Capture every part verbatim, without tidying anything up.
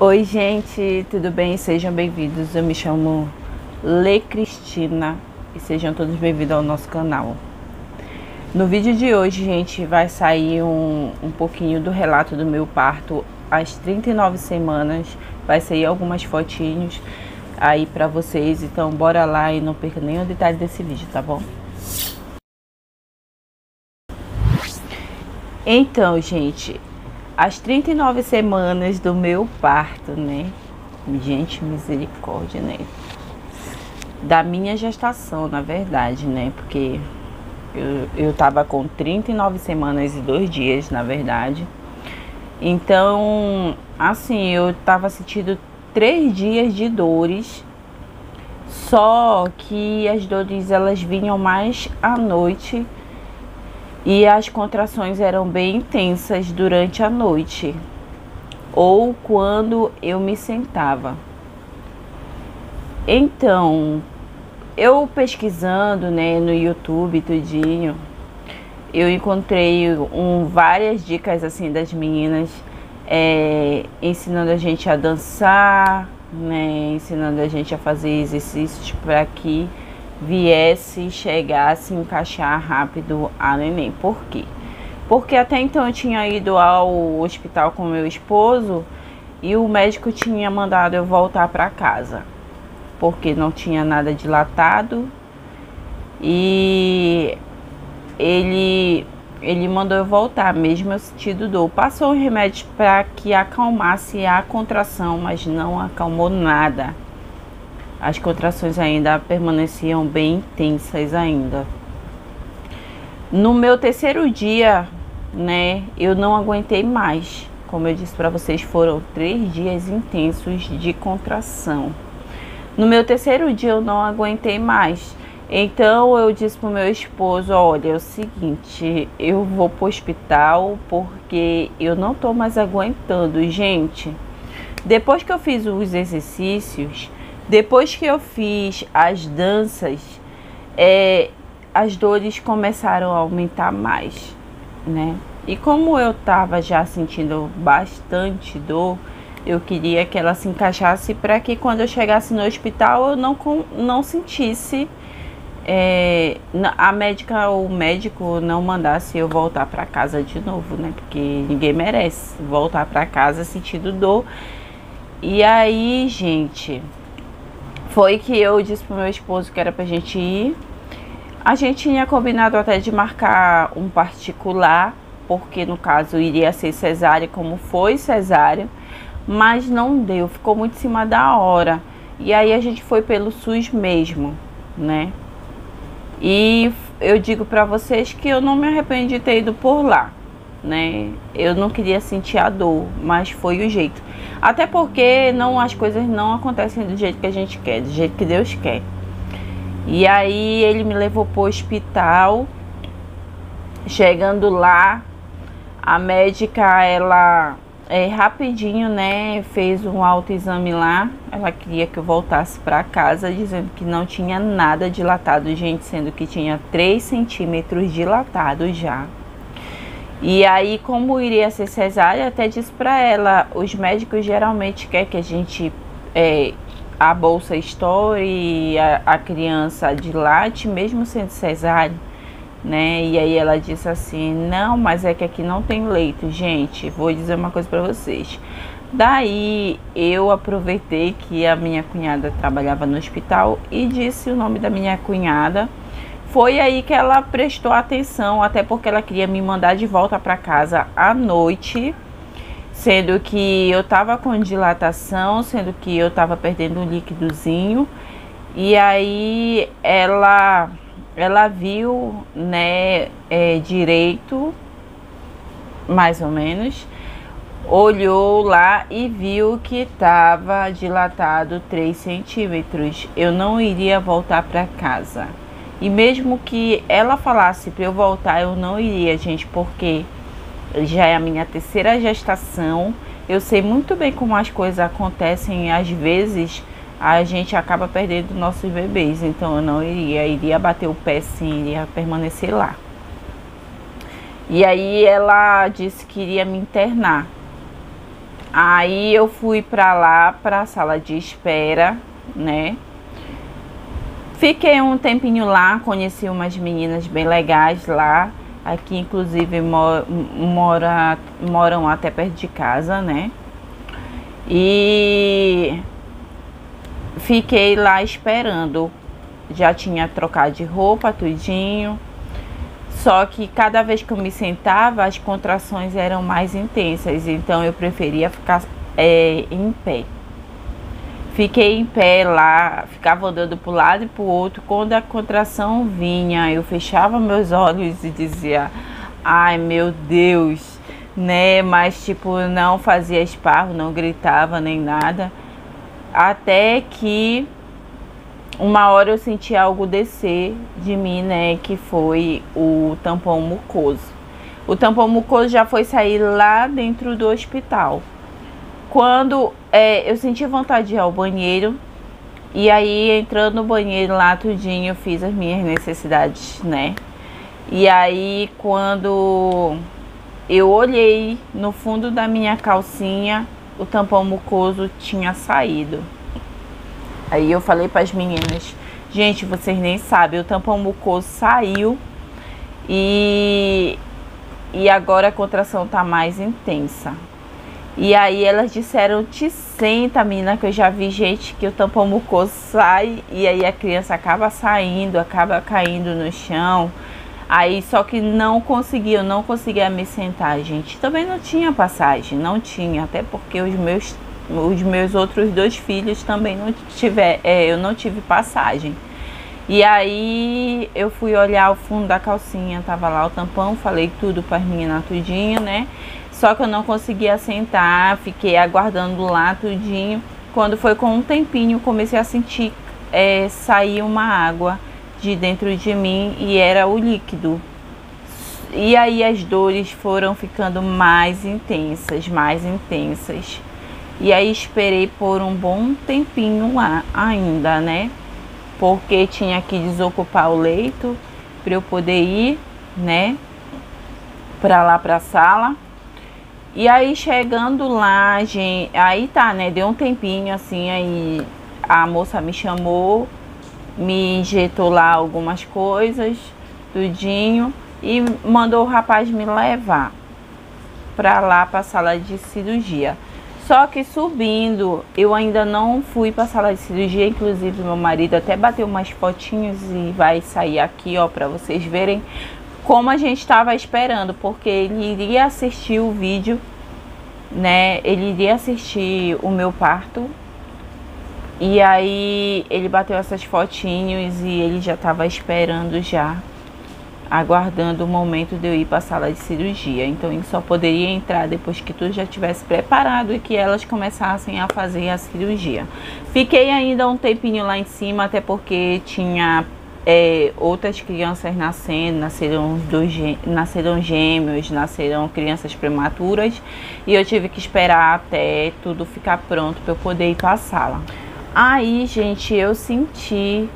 Oi gente, tudo bem? Sejam bem-vindos, eu me chamo Le Cristina e sejam todos bem-vindos ao nosso canal. No vídeo de hoje, gente, vai sair um, um pouquinho do relato do meu parto às trinta e nove semanas, vai sair algumas fotinhos aí pra vocês, então bora lá e não perca nenhum detalhe desse vídeo, tá bom? Então, gente, as trinta e nove semanas do meu parto, né? Gente, misericórdia, né? Da minha gestação, na verdade, né? Porque eu, eu tava com trinta e nove semanas e dois dias, na verdade. Então, assim, eu tava sentindo três dias de dores. Só que as dores, elas vinham mais à noite. E as contrações eram bem intensas durante a noite, ou quando eu me sentava. Então, eu pesquisando, né, no YouTube tudinho, eu encontrei um, várias dicas assim das meninas, é, ensinando a gente a dançar, né, ensinando a gente a fazer exercícios para que viesse, chegasse, encaixar rápido a neném. Por quê? Porque até então eu tinha ido ao hospital com meu esposo e o médico tinha mandado eu voltar para casa, porque não tinha nada dilatado, e ele, ele mandou eu voltar, mesmo eu sentindo dor. Passou os remédios para que acalmasse a contração, mas não acalmou nada. As contrações ainda permaneciam bem intensas ainda. No meu terceiro dia, né, eu não aguentei mais. Como eu disse para vocês, foram três dias intensos de contração. No meu terceiro dia eu não aguentei mais. Então eu disse pro meu esposo: olha, é o seguinte, eu vou pro hospital porque eu não tô mais aguentando, gente. Depois que eu fiz os exercícios, depois que eu fiz as danças, é, as dores começaram a aumentar mais, né? E como eu tava já sentindo bastante dor, eu queria que ela se encaixasse para que quando eu chegasse no hospital eu não, não sentisse, é, a médica ou o médico não mandasse eu voltar para casa de novo, né? Porque ninguém merece voltar para casa sentindo dor. E aí, gente, foi que eu disse pro meu esposo que era pra gente ir. A gente tinha combinado até de marcar um particular, porque no caso iria ser cesárea, como foi cesárea, mas não deu, ficou muito em cima da hora. E aí a gente foi pelo SUS mesmo, né? E eu digo pra vocês que eu não me arrependo de ter ido por lá, né? Eu não queria sentir a dor, mas foi o jeito. Até porque não, as coisas não acontecem do jeito que a gente quer, do jeito que Deus quer. E aí ele me levou pro hospital. Chegando lá, a médica, ela é, rapidinho, né, fez um autoexame lá. Ela queria que eu voltasse para casa, dizendo que não tinha nada dilatado, gente, sendo que tinha três centímetros dilatado já. E aí, como iria ser cesárea, até disse para ela: os médicos geralmente querem que a gente, é, a bolsa estoure, a, a criança dilate, mesmo sendo cesárea, né? E aí ela disse assim: não, mas é que aqui não tem leito. Gente, vou dizer uma coisa para vocês. Daí eu aproveitei que a minha cunhada trabalhava no hospital e disse o nome da minha cunhada. Foi aí que ela prestou atenção, até porque ela queria me mandar de volta para casa à noite, sendo que eu tava com dilatação, sendo que eu tava perdendo um líquidozinho. E aí ela, ela viu, né, é, direito, mais ou menos, olhou lá e viu que tava dilatado três centímetros. Eu não iria voltar para casa. E mesmo que ela falasse para eu voltar, eu não iria, gente, porque já é a minha terceira gestação. Eu sei muito bem como as coisas acontecem, às vezes a gente acaba perdendo nossos bebês. Então eu não iria, iria bater o pé sim, iria permanecer lá. E aí ela disse que iria me internar. Aí eu fui pra lá, pra sala de espera, né? Fiquei um tempinho lá, conheci umas meninas bem legais lá. Aqui, inclusive, mor mora, moram até perto de casa, né? E fiquei lá esperando. Já tinha trocado de roupa, tudinho. Só que cada vez que eu me sentava, as contrações eram mais intensas, então eu preferia ficar é, em pé. Fiquei em pé lá, ficava andando para um lado e para o outro. Quando a contração vinha, eu fechava meus olhos e dizia, ai meu Deus, né? Mas tipo, não fazia esparro, não gritava nem nada. Até que uma hora eu senti algo descer de mim, né, que foi o tampão mucoso. O tampão mucoso já foi sair lá dentro do hospital. Quando é, eu senti vontade de ir ao banheiro, e aí entrando no banheiro lá tudinho, eu fiz as minhas necessidades, né. E aí quando eu olhei no fundo da minha calcinha, o tampão mucoso tinha saído. Aí eu falei para as meninas, gente, vocês nem sabem, o tampão mucoso saiu e, e agora a contração tá mais intensa. E aí elas disseram, te senta, menina, que eu já vi gente que o tampão mucoso sai e aí a criança acaba saindo, acaba caindo no chão. Aí só que não consegui, eu não conseguia me sentar, gente. Também não tinha passagem, não tinha, até porque os meus... Os meus outros dois filhos também não tiver, é, eu não tive passagem. E aí eu fui olhar o fundo da calcinha, tava lá o tampão, falei tudo para as meninas tudinho, né? Só que eu não conseguia sentar, fiquei aguardando lá tudinho. Quando foi com um tempinho, comecei a sentir é, sair uma água de dentro de mim e era o líquido. E aí as dores foram ficando mais intensas, mais intensas. E aí esperei por um bom tempinho lá ainda, né? Porque tinha que desocupar o leito para eu poder ir, né? Pra lá, pra sala. E aí chegando lá, gente... Aí tá, né? Deu um tempinho assim, aí a moça me chamou, me injetou lá algumas coisas, tudinho. E mandou o rapaz me levar pra lá, pra sala de cirurgia. Só que subindo, eu ainda não fui para a sala de cirurgia, inclusive meu marido até bateu umas fotinhas e vai sair aqui, ó, para vocês verem como a gente estava esperando, porque ele iria assistir o vídeo, né, ele iria assistir o meu parto, e aí ele bateu essas fotinhas e ele já estava esperando já, aguardando o momento de eu ir para a sala de cirurgia. Então ele só poderia entrar depois que tudo já estivesse preparado e que elas começassem a fazer a cirurgia. Fiquei ainda um tempinho lá em cima, até porque tinha é, outras crianças nascendo, nasceram, dois, nasceram gêmeos, nasceram crianças prematuras, e eu tive que esperar até tudo ficar pronto para eu poder ir para a sala. Aí, gente, eu senti,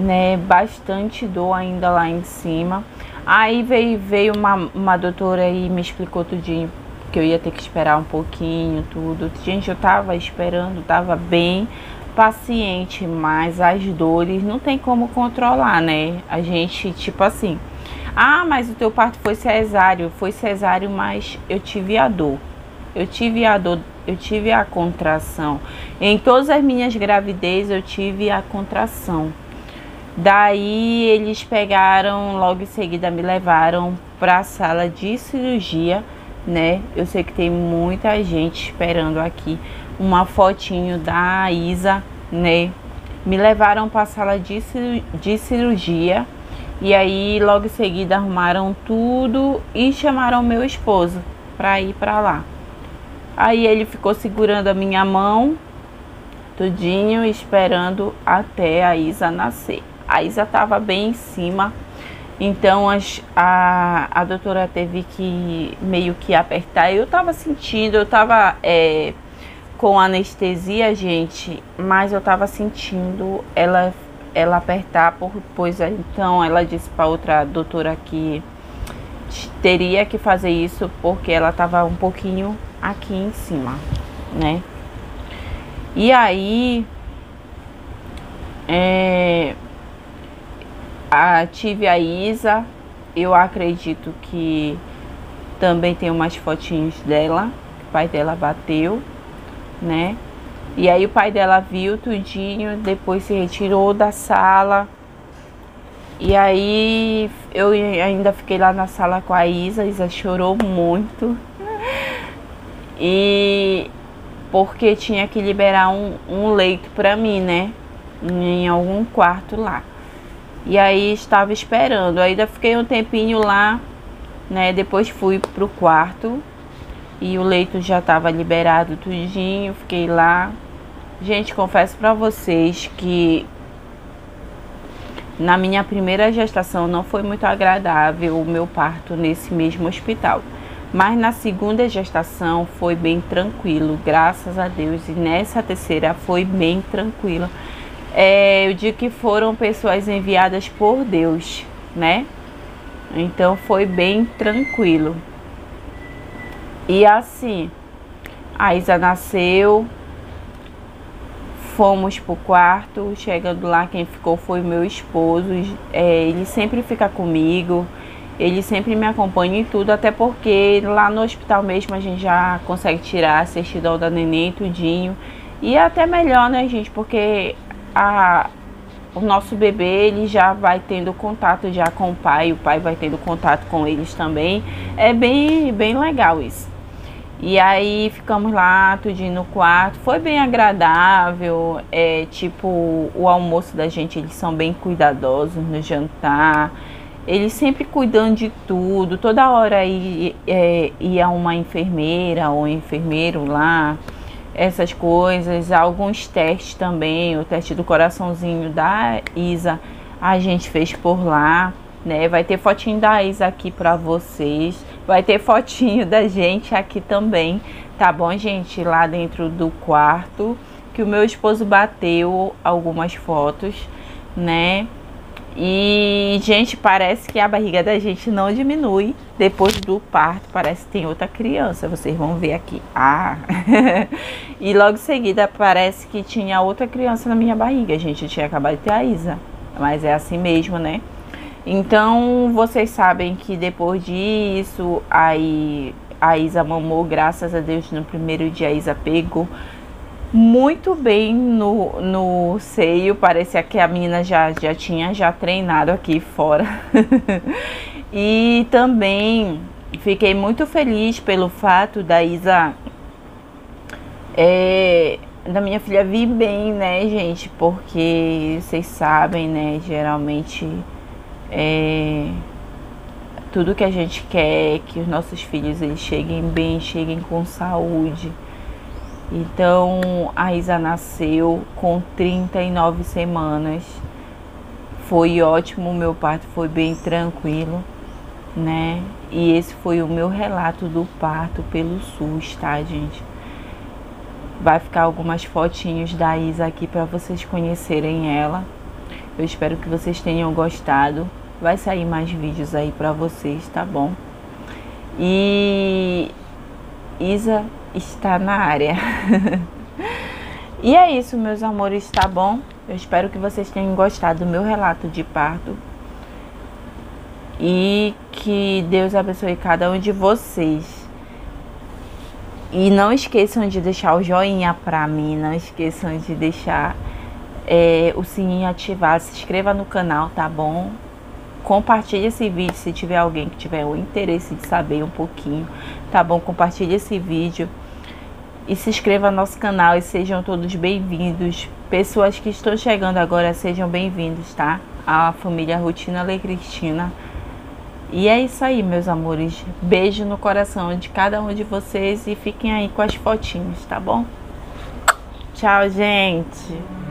né, bastante dor ainda lá em cima. Aí veio, veio uma, uma doutora e me explicou tudinho que eu ia ter que esperar um pouquinho, tudo. Gente, eu tava esperando, tava bem paciente, mas as dores não tem como controlar, né? A gente, tipo assim, ah, mas o teu parto foi cesáreo, foi cesáreo, mas eu tive a dor. Eu tive a dor, eu tive a contração. Em todas as minhas gravidez eu tive a contração. Daí eles pegaram, logo em seguida me levaram para a sala de cirurgia, né? Eu sei que tem muita gente esperando aqui uma fotinho da Isa, né? Me levaram para a sala de, de cirurgia e aí logo em seguida arrumaram tudo e chamaram meu esposo para ir para lá. Aí ele ficou segurando a minha mão, tudinho, esperando até a Isa nascer. A Isa estava bem em cima, então as, a, a doutora teve que meio que apertar. Eu estava sentindo, eu estava é, com anestesia, gente, mas eu estava sentindo ela, ela apertar. Por, pois então ela disse para outra doutora que teria que fazer isso porque ela estava um pouquinho aqui em cima, né? E aí é, a, tive a Isa, eu acredito que também tem umas fotinhas dela, que o pai dela bateu, né? E aí o pai dela viu tudinho, depois se retirou da sala. E aí eu ainda fiquei lá na sala com a Isa, a Isa chorou muito. E porque tinha que liberar um, um leito pra mim, né? Em algum quarto lá. E aí estava esperando, ainda fiquei um tempinho lá, né? Depois fui pro quarto e o leito já estava liberado tudinho, fiquei lá. Gente, confesso pra vocês que na minha primeira gestação não foi muito agradável o meu parto nesse mesmo hospital. Mas na segunda gestação foi bem tranquilo, graças a Deus. E nessa terceira foi bem tranquila. É, eu digo que foram pessoas enviadas por Deus, né? Então foi bem tranquilo. E assim, a Isa nasceu. Fomos pro quarto, chegando lá quem ficou foi o meu esposo, é, ele sempre fica comigo, ele sempre me acompanha em tudo, até porque lá no hospital mesmo a gente já consegue tirar a certidão da neném, tudinho. E é até melhor, né, gente, porque a, o nosso bebê, ele já vai tendo contato já com o pai, o pai vai tendo contato com eles também, é bem, bem legal isso. E aí ficamos lá, tudinho no quarto, foi bem agradável, é, tipo, o almoço da gente, eles são bem cuidadosos no jantar, eles sempre cuidando de tudo, toda hora ia, é, ia uma enfermeira ou um enfermeiro lá, essas coisas, alguns testes também, o teste do coraçãozinho da Isa a gente fez por lá, né? Vai ter fotinho da Isa aqui pra vocês. Vai ter fotinho da gente aqui também, tá bom, gente? Lá dentro do quarto, que o meu esposo bateu algumas fotos, né? E, gente, parece que a barriga da gente não diminui depois do parto. Parece que tem outra criança, vocês vão ver aqui. Ah! E logo em seguida parece que tinha outra criança na minha barriga, gente. Eu tinha acabado de ter a Isa, mas é assim mesmo, né? Então, vocês sabem que depois disso, aí a Isa mamou, graças a Deus, no primeiro dia a Isa pegou muito bem no, no seio. Parecia que a menina já, já tinha já treinado aqui fora. E também fiquei muito feliz pelo fato da Isa, é, da minha filha vir bem, né, gente? Porque vocês sabem, né, geralmente... É, tudo que a gente quer é que os nossos filhos eles cheguem bem, cheguem com saúde. Então a Isa nasceu com trinta e nove semanas. Foi ótimo, meu parto foi bem tranquilo, né? E esse foi o meu relato do parto pelo SUS, tá, gente? Vai ficar algumas fotinhos da Isa aqui para vocês conhecerem ela. Eu espero que vocês tenham gostado. Vai sair mais vídeos aí pra vocês, tá bom? E... Isa está na área. E é isso, meus amores, tá bom? Eu espero que vocês tenham gostado do meu relato de parto. E que Deus abençoe cada um de vocês. E não esqueçam de deixar o joinha pra mim. Não esqueçam de deixar... É, o sininho ativar, se inscreva no canal, tá bom? Compartilhe esse vídeo se tiver alguém que tiver o interesse de saber um pouquinho, tá bom? Compartilhe esse vídeo e se inscreva no nosso canal e sejam todos bem-vindos. Pessoas que estão chegando agora, sejam bem-vindos, tá? A família Rotina Le Cristina. E é isso aí, meus amores. Beijo no coração de cada um de vocês e fiquem aí com as fotinhas, tá bom? Tchau, gente!